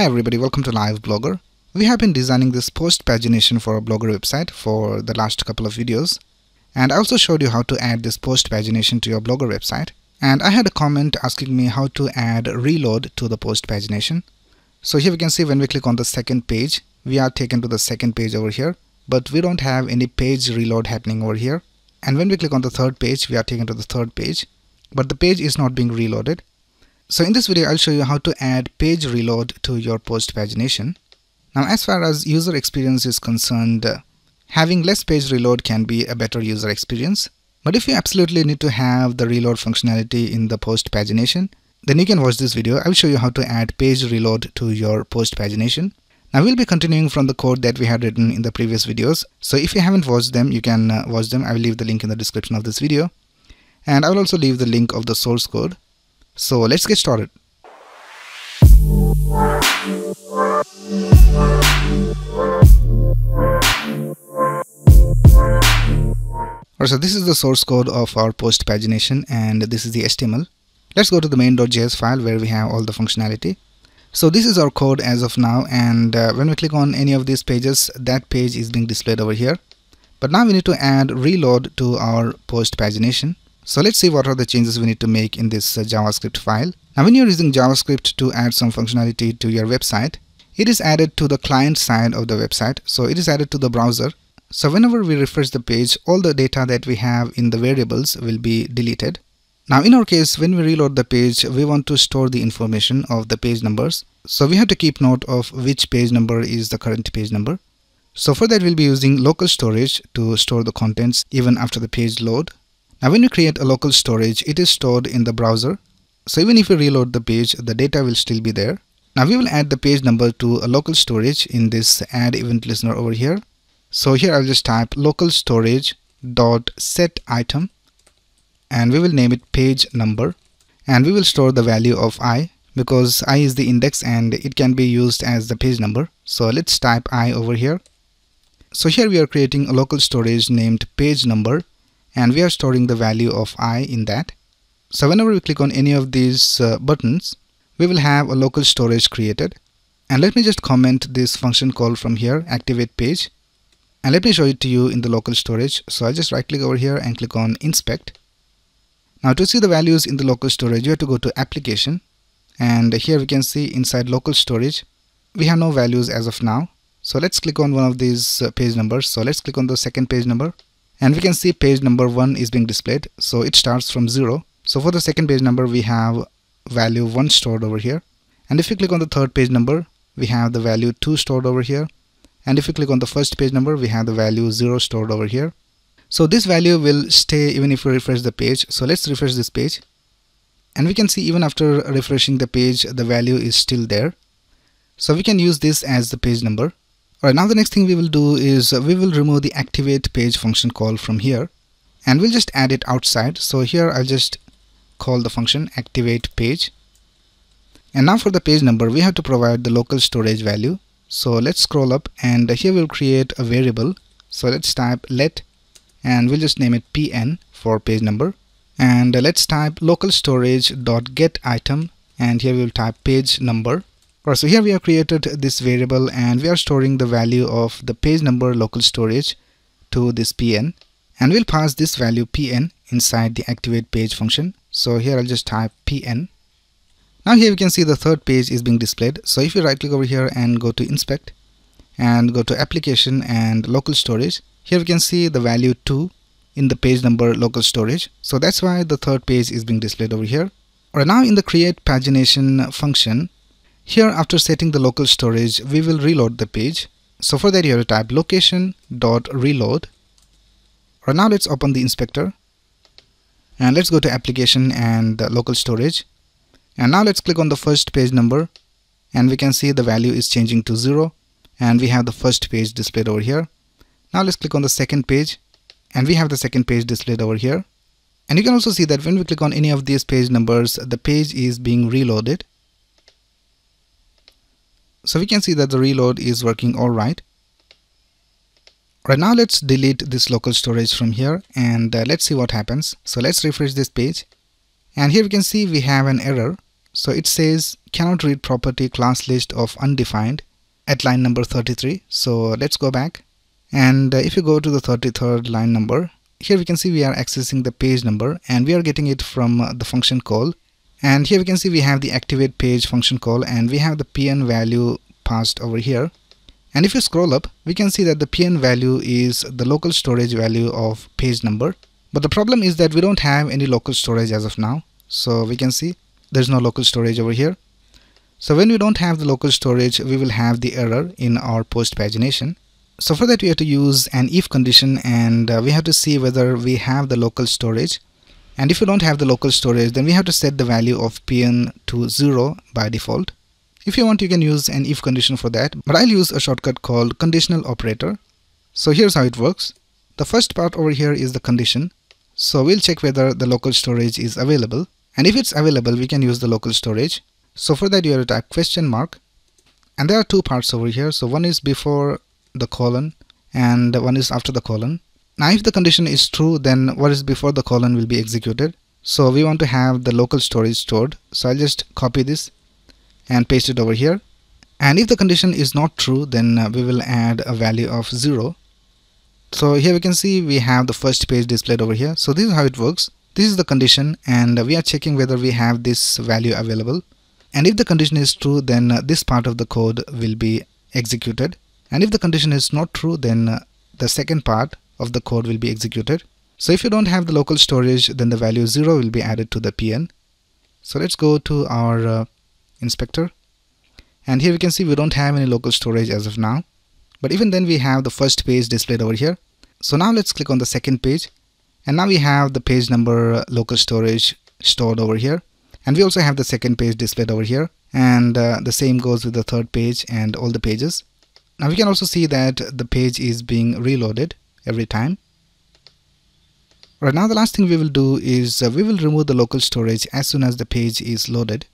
Hi everybody, welcome to Live Blogger. We have been designing this post pagination for a blogger website for the last couple of videos, and I also showed you how to add this post pagination to your blogger website. And I had a comment asking me how to add reload to the post pagination. So here we can see when we click on the second page, we are taken to the second page over here, but we don't have any page reload happening over here. And when we click on the third page, we are taken to the third page, but the page is not being reloaded. So in this video, I'll show you how to add page reload to your post pagination. Now, as far as user experience is concerned, having less page reload can be a better user experience. But if you absolutely need to have the reload functionality in the post pagination, then you can watch this video. I'll show you how to add page reload to your post pagination. Now we'll be continuing from the code that we had written in the previous videos. So if you haven't watched them, you can watch them. I will leave the link in the description of this video. And I will also leave the link of the source code. So let's get started. Alright, so this is the source code of our post pagination and this is the HTML. Let's go to the main.js file where we have all the functionality. So this is our code as of now, and when we click on any of these pages, that page is being displayed over here. But now we need to add reload to our post pagination. So let's see what are the changes we need to make in this JavaScript file. Now when you're using JavaScript to add some functionality to your website, it is added to the client side of the website. So it is added to the browser. So whenever we refresh the page, all the data that we have in the variables will be deleted. Now in our case, when we reload the page, we want to store the information of the page numbers. So we have to keep note of which page number is the current page number. So for that, we'll be using local storage to store the contents even after the page load. Now when you create a local storage, it is stored in the browser. So even if you reload the page, the data will still be there. Now we will add the page number to a local storage in this add event listener over here. So here I'll just type local storage dot set item, and we will name it page number, and we will store the value of I, because I is the index and it can be used as the page number. So let's type I over here. So here we are creating a local storage named page number, and we are storing the value of I in that. So whenever we click on any of these buttons, we will have a local storage created. And let me just comment this function call from here, activate page, and let me show it to you in the local storage. So I'll just right click over here and click on inspect. Now to see the values in the local storage, you have to go to application, and here we can see inside local storage we have no values as of now. So let's click on one of these page numbers. So let's click on the second page number, and we can see page number 1 is being displayed. So it starts from 0. So for the second page number, we have value 1 stored over here. And if you click on the third page number, we have the value 2 stored over here. And if you click on the first page number, we have the value 0 stored over here. So this value will stay even if we refresh the page. So let's refresh this page. And we can see even after refreshing the page, the value is still there. So we can use this as the page number. Alright, now the next thing we will do is we will remove the activate page function call from here, and we'll just add it outside. So here I'll just call the function activate page. And now for the page number, we have to provide the local storage value. So let's scroll up, and here we'll create a variable. So let's type let, and we'll just name it pn for page number. And let's type local storage dot get item, and here we'll type page number. Alright, so here we have created this variable, and we are storing the value of the page number local storage to this pn, and we'll pass this value pn inside the activate page function. So here I'll just type pn. Now here we can see the third page is being displayed. So if you right click over here and go to inspect and go to application and local storage, here we can see the value 2 in the page number local storage. So that's why the third page is being displayed over here. Alright, now in the create pagination function, here after setting the local storage, we will reload the page. So for that you have to type location.reload. Right, now let's open the inspector, and let's go to application and local storage. And now let's click on the first page number, and we can see the value is changing to 0, and we have the first page displayed over here. Now let's click on the second page, and we have the second page displayed over here. And you can also see that when we click on any of these page numbers, the page is being reloaded. So we can see that the reload is working alright. Right now let's delete this local storage from here, and let's see what happens. So let's refresh this page, and here we can see we have an error. So it says cannot read property class list of undefined at line number 33. So let's go back, and if you go to the 33rd line number, here we can see we are accessing the page number, and we are getting it from the function call. And here we can see we have the activate page function call, and we have the pn value passed over here. And if you scroll up, we can see that the pn value is the local storage value of page number. But the problem is that we don't have any local storage as of now. So we can see there's no local storage over here. So when we don't have the local storage, we will have the error in our post pagination. So for that we have to use an if condition, and we have to see whether we have the local storage. And if we don't have the local storage, then we have to set the value of pn to 0 by default. If you want, you can use an if condition for that, but I'll use a shortcut called conditional operator. So here's how it works. The first part over here is the condition. So we'll check whether the local storage is available, and if it's available, we can use the local storage. So for that you have to type question mark, and there are two parts over here. So one is before the colon and one is after the colon. Now if the condition is true, then what is before the colon will be executed. So we want to have the local storage stored. So I'll just copy this and paste it over here. And if the condition is not true, then we will add a value of 0. So here we can see we have the first page displayed over here. So this is how it works. This is the condition, and we are checking whether we have this value available. And if the condition is true, then this part of the code will be executed. And if the condition is not true, then the second part of the code will be executed. So if you don't have the local storage, then the value 0 will be added to the pn. So let's go to our inspector, and here we can see we don't have any local storage as of now, but even then we have the first page displayed over here. So now let's click on the second page, and now we have the page number local storage stored over here, and we also have the second page displayed over here, and the same goes with the third page and all the pages. Now we can also see that the page is being reloaded every time. Right now the last thing we will do is we will remove the local storage as soon as the page is loaded.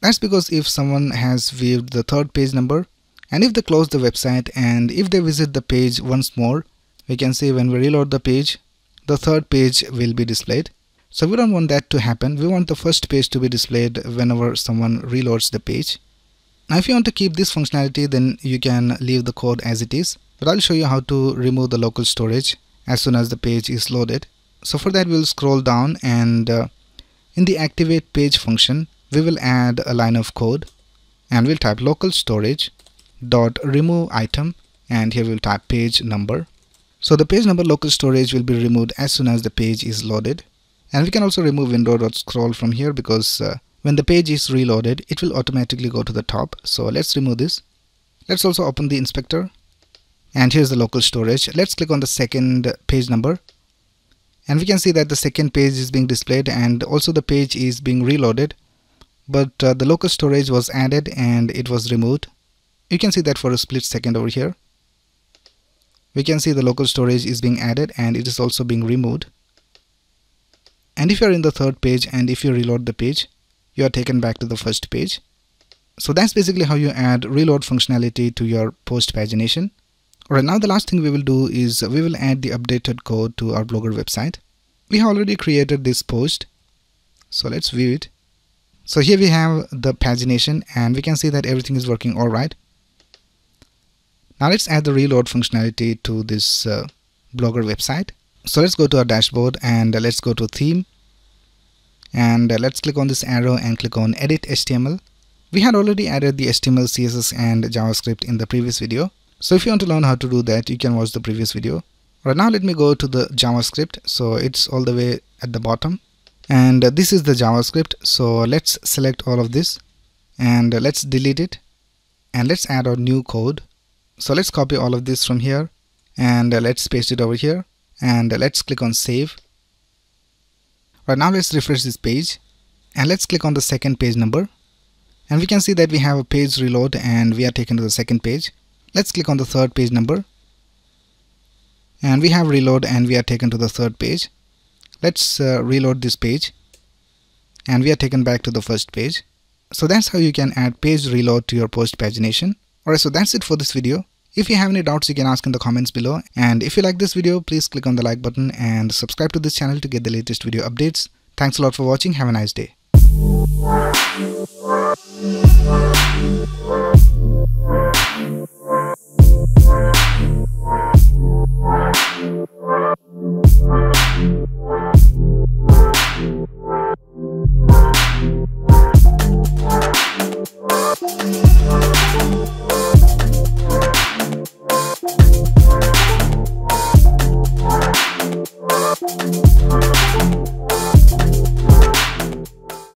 That's because if someone has viewed the third page number, and if they close the website and if they visit the page once more, we can see when we reload the page, the third page will be displayed. So we don't want that to happen. We want the first page to be displayed whenever someone reloads the page. Now if you want to keep this functionality, then you can leave the code as it is, but I'll show you how to remove the local storage as soon as the page is loaded. So for that we'll scroll down, and in the activate page function we will add a line of code, and we'll type local storage dot remove item, and here we'll type page number. So the page number local storage will be removed as soon as the page is loaded. And we can also remove window.scroll from here, because when the page is reloaded, it will automatically go to the top. So let's remove this. Let's also open the inspector. And here's the local storage. Let's click on the second page number. And we can see that the second page is being displayed, and also the page is being reloaded. But the local storage was added and it was removed. You can see that for a split second over here. We can see the local storage is being added and it is also being removed. And if you're in the third page and if you reload the page, you are taken back to the first page. So that's basically how you add reload functionality to your post pagination. Right now the last thing we will do is we will add the updated code to our Blogger website. We have already created this post, so let's view it. So here we have the pagination, and we can see that everything is working alright. Now let's add the reload functionality to this Blogger website. So let's go to our dashboard, and let's go to theme. And let's click on this arrow and click on edit HTML. We had already added the HTML, CSS and JavaScript in the previous video. So if you want to learn how to do that, you can watch the previous video. Right now let me go to the JavaScript. So it's all the way at the bottom. And this is the JavaScript. So let's select all of this and let's delete it. And let's add our new code. So let's copy all of this from here, and let's paste it over here, and let's click on save. Right now let's refresh this page, and let's click on the second page number, and we can see that we have a page reload and we are taken to the second page. Let's click on the third page number, and we have reload and we are taken to the third page. Let's reload this page, and we are taken back to the first page. So that's how you can add page reload to your post pagination. Alright, so that's it for this video. If you have any doubts, you can ask in the comments below. And if you like this video, please click on the like button and subscribe to this channel to get the latest video updates. Thanks a lot for watching. Have a nice day.